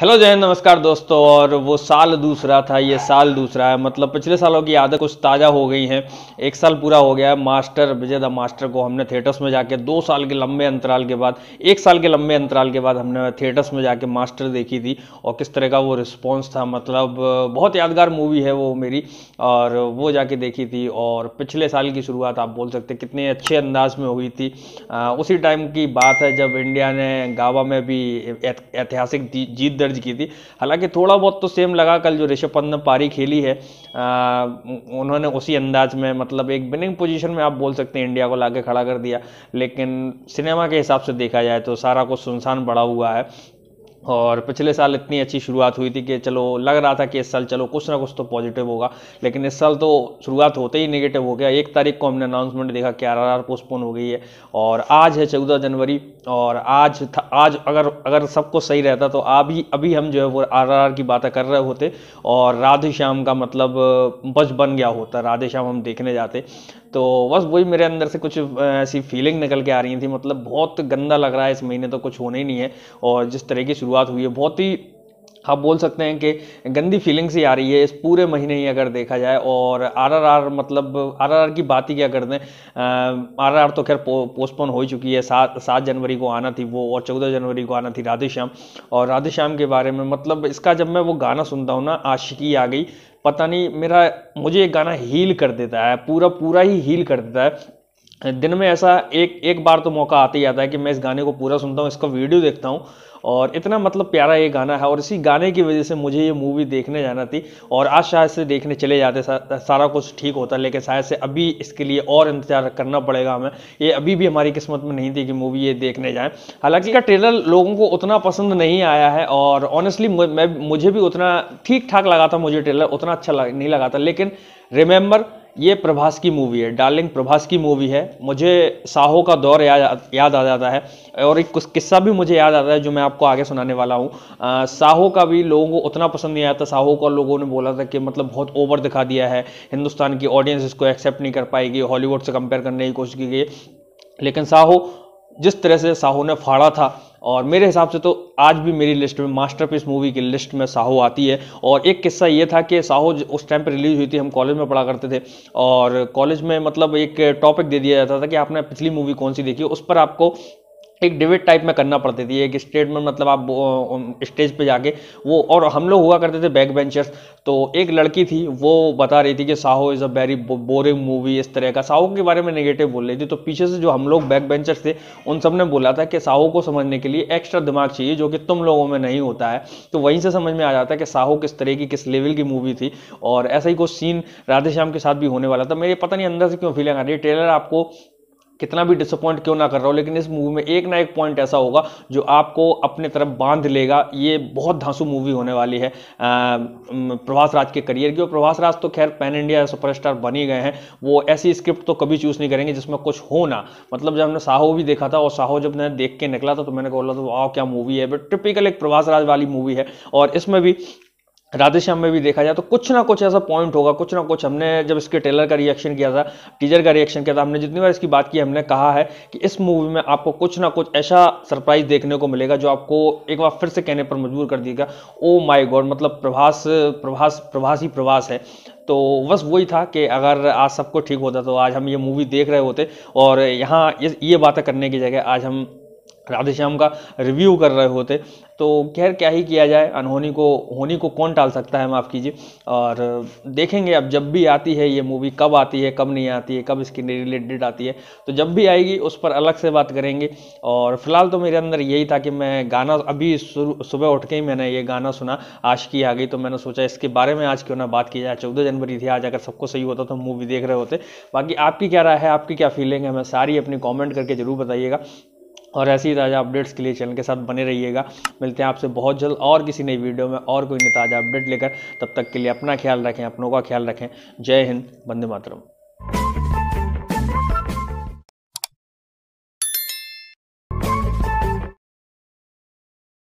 Hello जय हिंद, नमस्कार दोस्तों। और वो साल दूसरा था, ये साल दूसरा है, मतलब पिछले सालों की यादें कुछ ताज़ा हो गई हैं। एक साल पूरा हो गया है। मास्टर विजय द मास्टर को हमने थिएटर्स में जाके 2 साल के लंबे अंतराल के बाद, 1 साल के लंबे अंतराल के बाद हमने थिएटर्स में जाके मास्टर देखी थी। और किस तरह का वो रिस्पॉन्स था, मतलब बहुत यादगार मूवी है वो मेरी, और वो जाके देखी थी। और पिछले साल की शुरुआत आप बोल सकते कितने अच्छे अंदाज में हुई थी। उसी टाइम की बात है जब इंडिया ने गावा में भी ऐतिहासिक जीत दर्ज की थी। हालांकि थोड़ा बहुत तो सेम लगा, कल जो ऋषभ पंत ने पारी खेली है उन्होंने उसी अंदाज में, मतलब एक विनिंग पोजीशन में आप बोल सकते हैं इंडिया को लाके खड़ा कर दिया। लेकिन सिनेमा के हिसाब से देखा जाए तो सारा कुछ सुनसान पड़ा हुआ है। और पिछले साल इतनी अच्छी शुरुआत हुई थी कि चलो लग रहा था कि इस साल चलो कुछ ना कुछ तो पॉजिटिव होगा, लेकिन इस साल तो शुरुआत होते ही नेगेटिव हो गया। 1 तारीख को हमने अनाउंसमेंट देखा कि RRR पोस्टपोन हो गई है। और आज है 14 जनवरी, और आज अगर सब कुछ सही रहता तो अभी हम जो है वो RRR की बातें कर रहे होते और राधे श्याम का मतलब बस बन गया होता, राधे श्याम हम देखने जाते। तो बस वही मेरे अंदर से कुछ ऐसी फीलिंग निकल के आ रही थी, मतलब बहुत गंदा लग रहा है, इस महीने तो कुछ होने ही नहीं है। और जिस तरह की शुरुआत हुई है बहुत ही, आप बोल सकते हैं कि गंदी फीलिंग्स ही आ रही है इस पूरे महीने ही अगर देखा जाए। और RRR, मतलब RRR की बात ही क्या कर दें, RRR तो खैर पोस्टपोन हो ही चुकी है। 7 जनवरी को आना थी वो, और 14 जनवरी को आना थी राधे श्याम। और राधे श्याम के बारे में, मतलब इसका जब मैं वो गाना सुनता हूँ ना, आशिकी आ गई, पता नहीं मुझे ये गाना हील कर देता है, पूरा ही हील कर देता है। दिन में ऐसा एक बार तो मौका आते ही आता है कि मैं इस गाने को पूरा सुनता हूँ, इसका वीडियो देखता हूँ। और इतना मतलब प्यारा ये गाना है, और इसी गाने की वजह से मुझे ये मूवी देखने जाना थी। और आज शायद से देखने चले जाते, सारा कुछ ठीक होता, लेकिन शायद से अभी इसके लिए और इंतजार करना पड़ेगा हमें। ये अभी भी हमारी किस्मत में नहीं थी कि मूवी ये देखने जाएं। हालांकि इसका ट्रेलर लोगों को उतना पसंद नहीं आया है, और ऑनेस्टली मुझे भी उतना ठीक ठाक लगा था, मुझे ट्रेलर उतना अच्छा नहीं लगा था। लेकिन रिमेंबर, ये प्रभास की मूवी है, डार्लिंग प्रभास की मूवी है। मुझे साहो का दौर याद आ जाता है, और एक कुछ किस्सा भी मुझे याद आता है जो मैं आपको आगे सुनाने वाला हूँ। साहो का भी लोगों को उतना पसंद नहीं आया था। साहो का लोगों ने बोला था कि मतलब बहुत ओवर दिखा दिया है, हिंदुस्तान की ऑडियंस इसको एक्सेप्ट नहीं कर पाएगी, हॉलीवुड से कंपेयर करने की कोशिश की गई। लेकिन साहो, जिस तरह से साहो ने फाड़ा था, और मेरे हिसाब से तो आज भी मेरी लिस्ट में मास्टरपीस मूवी की लिस्ट में साहो आती है। और एक किस्सा ये था कि साहो उस टाइम पर रिलीज़ हुई थी, हम कॉलेज में पढ़ा करते थे, और कॉलेज में मतलब एक टॉपिक दे दिया जाता था कि आपने पिछली मूवी कौन सी देखी, उस पर आपको एक डिबेट टाइप में करना पड़ती थी, एक स्टेटमेंट, मतलब आप स्टेज पे जाके वो। और हम लोग हुआ करते थे बैक बेंचर्स, तो एक लड़की थी वो बता रही थी कि Saaho is a very boring movie, इस तरह का साहो के बारे में नेगेटिव बोल रही थी। तो पीछे से जो हम लोग बैक बेंचर्स थे उन सब ने बोला था कि साहो को समझने के लिए एक्स्ट्रा दिमाग चाहिए, जो कि तुम लोगों में नहीं होता है। तो वहीं से समझ में आ जाता है कि साहो किस तरह की, किस लेवल की मूवी थी। और ऐसा ही कुछ सीन राधे श्याम के साथ भी होने वाला था। मेरे पता नहीं अंदर से क्यों फीलिंग आ रही है, ट्रेलर आपको कितना भी डिसअपॉइंट क्यों ना कर रहा हो, लेकिन इस मूवी में एक ना एक पॉइंट ऐसा होगा जो आपको अपने तरफ बांध लेगा। ये बहुत धांसू मूवी होने वाली है प्रभास राज के करियर की। और प्रभास राज तो खैर पैन इंडिया सुपरस्टार बन ही गए हैं, वो ऐसी स्क्रिप्ट तो कभी चूज़ नहीं करेंगे जिसमें कुछ हो ना। मतलब जब हमने साहो भी देखा था, और साहो जब मैंने देख के निकला था तो मैंने बोला था वाह क्या मूवी है, बट टिपिकल एक प्रभास राज वाली मूवी है। और इसमें भी, राधे श्याम में भी देखा जाए तो कुछ ना कुछ ऐसा पॉइंट होगा, कुछ ना कुछ। हमने जब इसके ट्रेलर का रिएक्शन किया था, टीजर का रिएक्शन किया था, हमने जितनी बार इसकी बात की, हमने कहा है कि इस मूवी में आपको कुछ ना कुछ ऐसा सरप्राइज देखने को मिलेगा जो आपको एक बार फिर से कहने पर मजबूर कर देगा, ओ माय गॉड, मतलब प्रभास ही प्रभास है। तो बस वही था कि अगर आज सब कुछ ठीक होता तो आज हम ये मूवी देख रहे होते, और यहाँ ये बातें करने की जगह आज हम राधे श्याम का रिव्यू कर रहे होते। तो खैर क्या ही किया जाए, होनी को कौन टाल सकता है, माफ़ कीजिए। और देखेंगे अब जब भी आती है ये मूवी, कब आती है, कब नहीं आती है, कब इसकी रिलीज डेट आती है, तो जब भी आएगी उस पर अलग से बात करेंगे। और फिलहाल तो मेरे अंदर यही था कि मैं गाना, अभी सुबह उठ के ही मैंने ये गाना सुना, आशिकी आ गई, तो मैंने सोचा इसके बारे में आज क्यों ना बात की जाए। 14 जनवरी थी आज, अगर सबको सही होता तो हम मूवी देख रहे होते। बाकी आपकी क्या राय है, आपकी क्या फीलिंग है, हमें सारी अपनी कॉमेंट करके ज़रूर बताइएगा। और ऐसी ताज़ा अपडेट्स के लिए चैनल के साथ बने रहिएगा। मिलते हैं आपसे बहुत जल्द और किसी नई वीडियो में और कोई नई ताज़ा अपडेट लेकर। तब तक के लिए अपना ख्याल रखें, अपनों का ख्याल रखें। जय हिंद, वंदे मातरम।